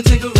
I'ma take a